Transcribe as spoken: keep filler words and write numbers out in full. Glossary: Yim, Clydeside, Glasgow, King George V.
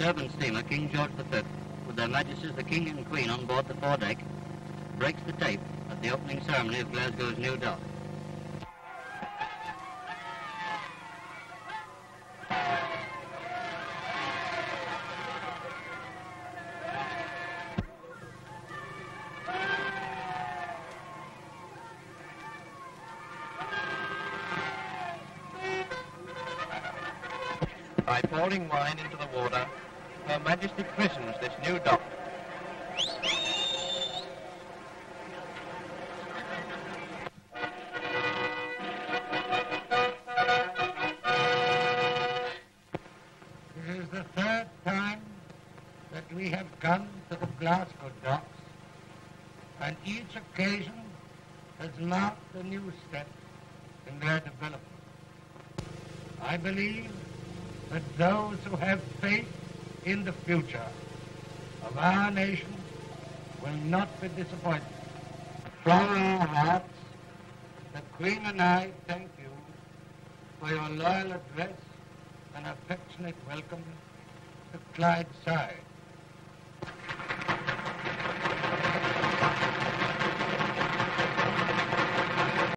disturbance steamer King George the Fifth, with their Majesties the King and Queen on board the foredeck, breaks the tape at the opening ceremony of Glasgow's new dock. By pouring wine into the water, Her Majesty christens this new dock. This is the third time that we have come to the Glasgow docks, and each occasion has marked a new step in their development. I believe that those who have faith in the future of our nation will not be disappointed. From our hearts, the Queen and I thank you for your loyal address and affectionate welcome to Clydeside.